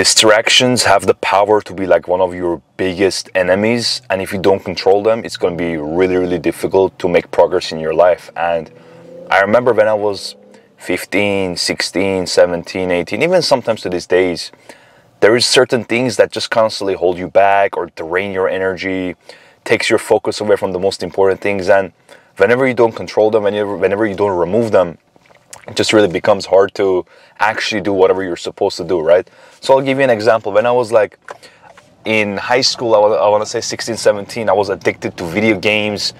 Distractions have the power to be like one of your biggest enemies, and if you don't control them, it's going to be really difficult to make progress in your life. And I remember when I was 15, 16, 17, 18, even sometimes to these days, there is certain things that just constantly hold you back or drain your energy, takes your focus away from the most important things. And whenever you don't control them, whenever you don't remove them, it just really becomes hard to actually do whatever you're supposed to do, right? So I'll give you an example. When I was like in high school, I want to say 16, 17, I was addicted to video games.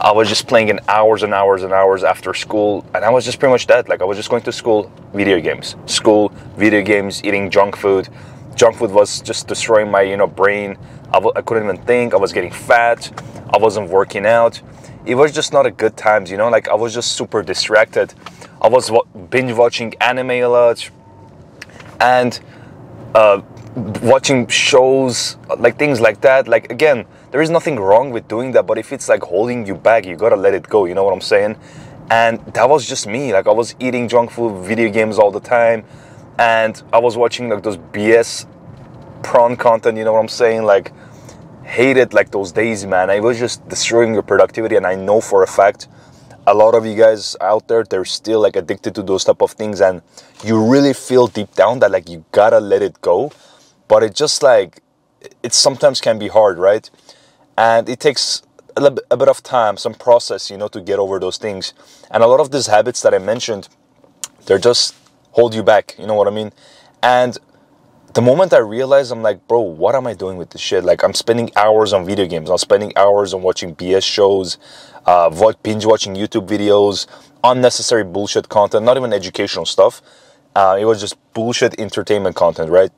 I was just playing in hours and hours and hours after school. And I was just pretty much that. Like I was just going to school, video games. School, video games, eating junk food. Junk food was just destroying my, brain. I couldn't even think. I was getting fat. I wasn't working out. It was just not a good times, like I was just super distracted. I was binge watching anime a lot and watching shows, like things like that. Like, again, there is nothing wrong with doing that, but if it's like holding you back, you gotta let it go, you know what I'm saying? And that was just me. Like I was eating junk food, video games all the time, and I was watching like those BS porn content, you know what I'm saying? Like, hated like those days, man. It was just destroying your productivity. And I know for a fact a lot of you guys out there, they're still like addicted to those type of things, and you really feel deep down that like you gotta let it go, but it just like it sometimes can be hard, right? And it takes a bit of time, some process, to get over those things. And a lot of these habits that I mentioned, they're just hold you back, you know what I mean? And the moment I realized, I'm like, bro, what am I doing with this shit? Like, I'm spending hours on video games. I'm spending hours on watching BS shows, binge watching YouTube videos, unnecessary bullshit content, not even educational stuff. It was just bullshit entertainment content, right?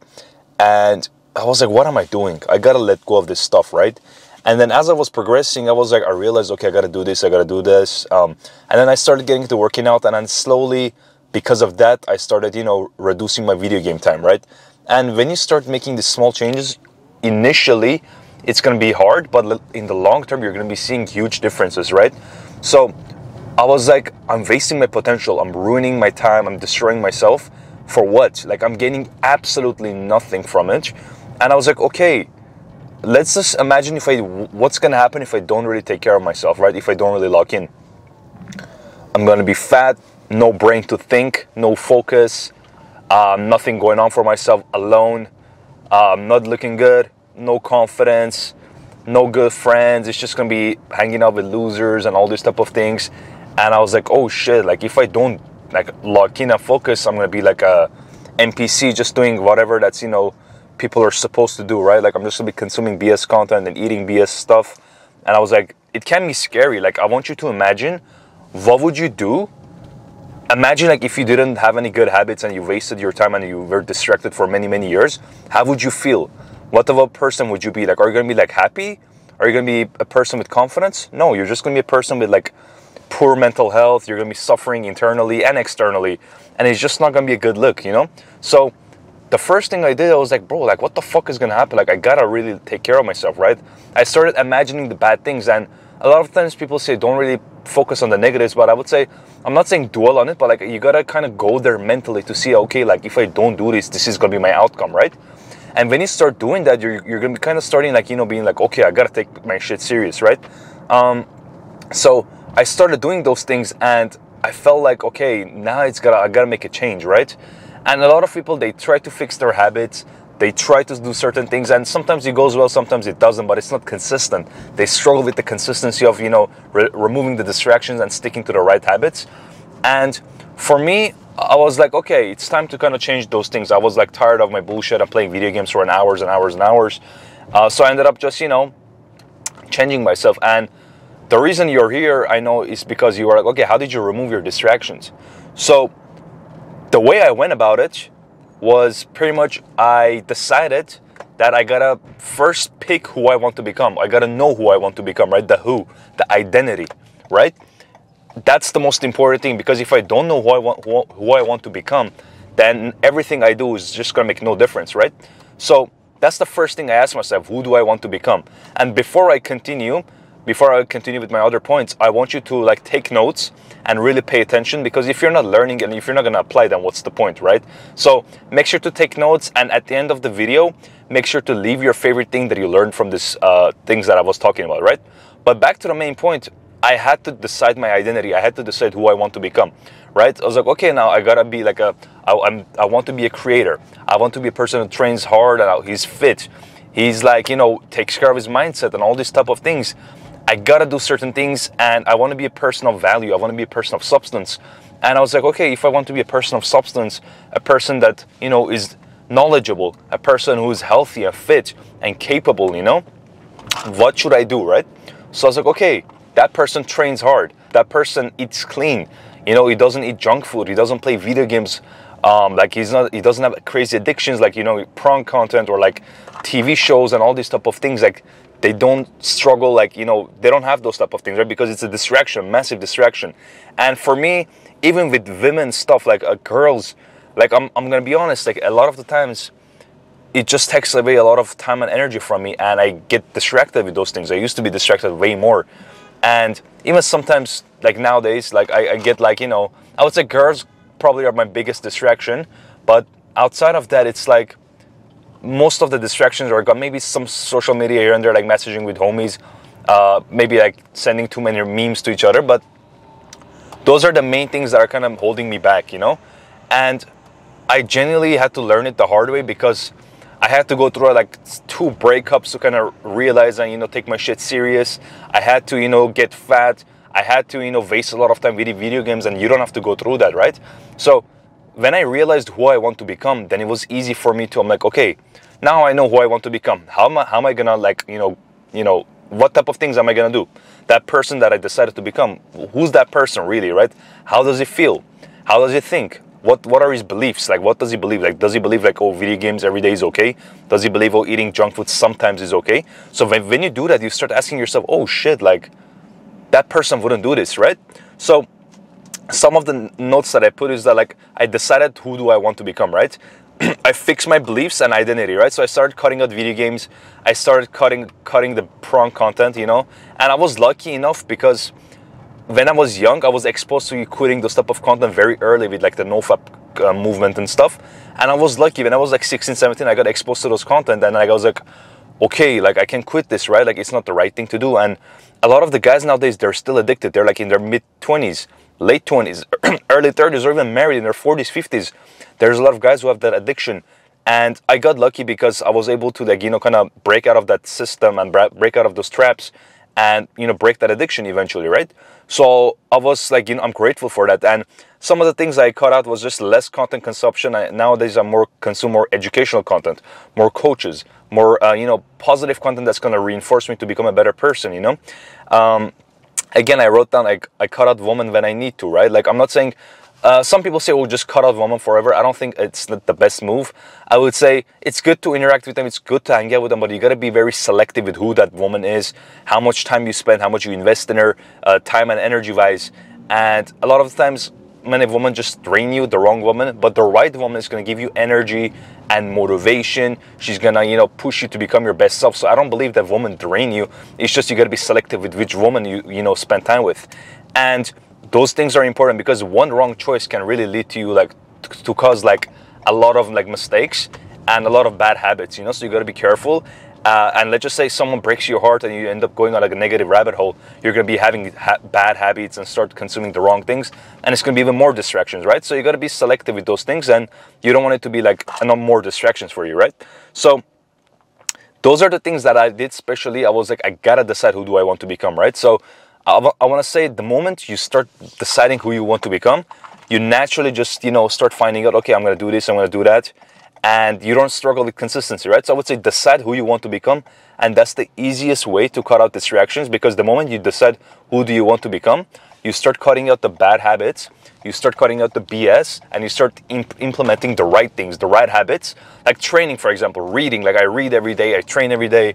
And I was like, what am I doing? I gotta let go of this stuff, right? And then as I was progressing, I was like, I realized, okay, I gotta do this, I gotta do this. And then I started getting into working out, and then slowly, because of that, I started, reducing my video game time, right? And when you start making these small changes, initially, it's going to be hard, but in the long term, you're going to be seeing huge differences, right? So I was like, I'm wasting my potential. I'm ruining my time. I'm destroying myself for what? Like, I'm gaining absolutely nothing from it. And I was like, okay, let's just imagine what's going to happen if I don't really take care of myself, right? If I don't really lock in, I'm going to be fat, no brain to think, no focus. Nothing going on for myself, alone, not looking good, no confidence, no good friends. It's just gonna be hanging out with losers and all these type of things. And I was like, oh shit, like if I don't like lock in and focus, I'm gonna be like a NPC just doing whatever that's, people are supposed to do, right? Like I'm just gonna be consuming BS content and eating BS stuff. And I was like, it can be scary. Like I want you to imagine, what would you do? Imagine like if you didn't have any good habits and you wasted your time and you were distracted for many years, how would you feel? What type of person would you be? Like, are you going to be like happy? Are you going to be a person with confidence? No, you're just going to be a person with like poor mental health. You're going to be suffering internally and externally, and it's just not going to be a good look, So the first thing I did, I was like, bro, like what the fuck is going to happen? Like I got to really take care of myself, right? I started imagining the bad things, and a lot of times people say don't really focus on the negatives, but I would say, I'm not saying dwell on it, but like you gotta kind of go there mentally to see, okay, like if I don't do this, this is gonna be my outcome, right? And when you start doing that, you're gonna be kind of starting like, being like, okay, I gotta take my shit serious, right? So I started doing those things, and I felt like, okay, now I gotta make a change, right? And a lot of people, they try to fix their habits. They try to do certain things, and sometimes it goes well, sometimes it doesn't, but it's not consistent. They struggle with the consistency of, removing the distractions and sticking to the right habits. And for me, I was like, okay, it's time to kind of change those things. I was like tired of my bullshit. I'm playing video games for hours and hours and hours. So I ended up just, changing myself. And the reason you're here, I know, is because you were like, okay, how did you remove your distractions? So the way I went about it was pretty much I decided that I gotta first pick who I want to become. I gotta know who I want to become, right? The who, the identity, right? That's the most important thing, because if I don't know who I want to become, then everything I do is just gonna make no difference, right? So that's the first thing I asked myself, who do I want to become? And before I continue, before I continue with my other points, I want you to like take notes and really pay attention, because if you're not learning and if you're not going to apply, then what's the point, right? So make sure to take notes, and at the end of the video, make sure to leave your favorite thing that you learned from these things that I was talking about, right? But back to the main point, I had to decide my identity. I had to decide who I want to become, right? I was like, okay, now I gotta be like I want to be a creator. I want to be a person who trains hard and he's fit. He's like, you know, takes care of his mindset and all these type of things. I gotta do certain things, and I want to be a person of value. I want to be a person of substance. And I was like, okay, if I want to be a person of substance, a person that, you know, is knowledgeable, a person who's healthy and fit and capable, you know, what should I do, right? So I was like, okay, that person trains hard. That person eats clean. You know, he doesn't eat junk food. He doesn't play video games. He doesn't have crazy addictions like, you know, porn content or like TV shows and all these type of things. Like, they don't struggle, like, you know, they don't have those type of things, right? Because it's a distraction, massive distraction. And for me, even with women stuff, like girls, like I'm gonna be honest, like a lot of the times, it just takes away a lot of time and energy from me, and I get distracted with those things. I used to be distracted way more. And even sometimes, like nowadays, like I get like, you know, I would say girls probably are my biggest distraction. But outside of that, it's like most of the distractions are gone. Maybe some social media here and there, like messaging with homies, maybe like sending too many memes to each other. But those are the main things that are kind of holding me back, you know. And I genuinely had to learn it the hard way, because I had to go through like 2 breakups to kind of realize and, you know, take my shit serious. I had to, you know, get fat. I had to, you know, waste a lot of time with video games, and you don't have to go through that, right? So when I realized who I want to become, then it was easy for me to, I'm like, okay, now I know who I want to become. How am I gonna, like, you know, what type of things am I gonna do? That person that I decided to become, who's that person really, right? How does he feel? How does he think? What are his beliefs? Like, what does he believe? Like, does he believe like, oh, video games every day is okay? Does he believe, oh, eating junk food sometimes is okay? So when you do that, you start asking yourself, oh shit, like that person wouldn't do this, right? So some of the notes that I put is that, like, I decided who do I want to become, right? I fixed my beliefs and identity, right? So I started cutting out video games. I started cutting the porn content, you know, and I was lucky enough because when I was young, I was exposed to quitting those type of content very early with like the NoFap movement and stuff. And I was lucky when I was like 16, 17, I got exposed to those content, and like, I was like, okay, like I can quit this, right? Like, it's not the right thing to do. And a lot of the guys nowadays, they're still addicted. They're like in their mid-20s, late 20s, early 30s, or even married in their 40s, 50s. There's a lot of guys who have that addiction. And I got lucky because I was able to, like, you know, kind of break out of that system and break out of those traps, and, you know, break that addiction eventually, right? So I was like, you know, I'm grateful for that. And some of the things I cut out was just less content consumption. Nowadays, I more consume more educational content, more coaches, more, you know, positive content that's going to reinforce me to become a better person, you know? Again, I wrote down, I cut out women when I need to, right? Like, I'm not saying, some people say, well, just cut out women forever. I don't think it's not the best move. I would say it's good to interact with them. It's good to hang out with them, but you got to be very selective with who that woman is, how much time you spend, how much you invest in her, time and energy-wise. And a lot of times, many women just drain you, the wrong woman. But the right woman is going to give you energy and motivation. She's going to, you know, push you to become your best self. So I don't believe that women drain you. It's just you got to be selective with which woman you know, spend time with. And those things are important, because one wrong choice can really lead to you, like, to cause like a lot of like mistakes and a lot of bad habits, you know. So you got to be careful. And let's just say someone breaks your heart and you end up going on like a negative rabbit hole. You're going to be having bad habits and start consuming the wrong things, and it's going to be even more distractions, right? So you got to be selective with those things, and you don't want it to be like more distractions for you, right? So those are the things that I did. Especially, I was like, I got to decide who do I want to become, right? So I want to say, the moment you start deciding who you want to become, you naturally just, you know, start finding out, okay, I'm going to do this, I'm going to do that. And you don't struggle with consistency, right? So I would say decide who you want to become. And that's the easiest way to cut out distractions, because the moment you decide who do you want to become, you start cutting out the bad habits, you start cutting out the BS, and you start implementing the right things, the right habits. Like training, for example, reading. Like I read every day, I train every day,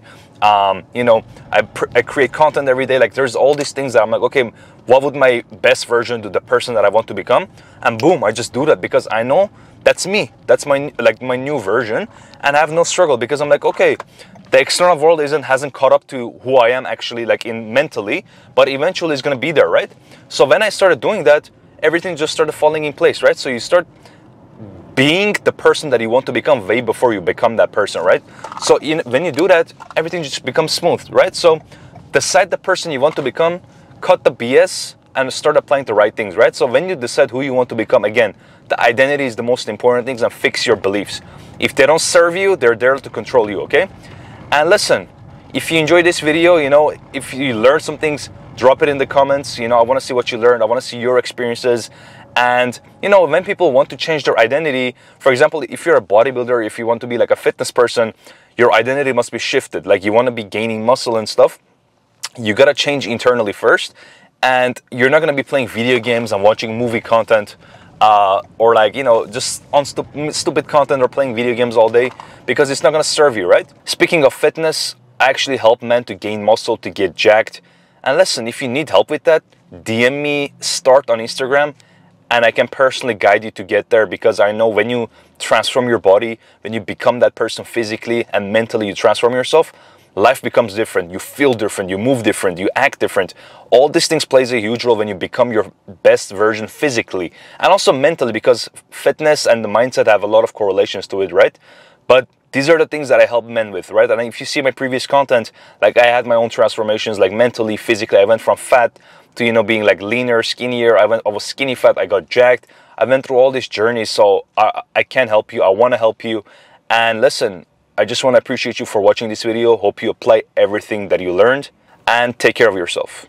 you know, I create content every day. Like there's all these things that I'm like, okay, what would my best version do, the person that I want to become? And boom, I just do that, because I know that's me. That's my new version, and I have no struggle, because I'm like, okay, The external world hasn't caught up to who I am actually, like, in mentally, but eventually it's going to be there, right? So when I started doing that, everything just started falling in place, right? So you start being the person that you want to become way before you become that person, right? So when you do that, everything just becomes smooth, right? So decide the person you want to become, cut the BS, and start applying the right things, right? So when you decide who you want to become, again, the identity is the most important thing, and fix your beliefs. If they don't serve you, they're there to control you, okay? And listen, if you enjoyed this video, you know, if you learned some things, drop it in the comments. You know, I want to see what you learned. I want to see your experiences. And, you know, when people want to change their identity, for example, if you're a bodybuilder, if you want to be like a fitness person, your identity must be shifted. Like, you want to be gaining muscle and stuff. You got to change internally first. And you're not going to be playing video games and watching movie content or, like, you know, just on stupid content or playing video games all day, because it's not going to serve you, right? Speaking of fitness, I actually help men to gain muscle, to get jacked. And listen, if you need help with that, DM me, start on Instagram, and I can personally guide you to get there, because I know when you transform your body, when you become that person physically and mentally, you transform yourself, life becomes different. You feel different, you move different, you act different. All these things plays a huge role when you become your best version physically and also mentally, because fitness and the mindset have a lot of correlations to it, right? But these are the things that I help men with, right? And if you see my previous content, like, I had my own transformations, like, mentally, physically. I went from fat to, you know, being like leaner, skinnier. I was skinny fat, I got jacked. I went through all these journeys, so I can help you. I want to help you. And listen, I just want to appreciate you for watching this video. Hope you apply everything that you learned, and take care of yourself.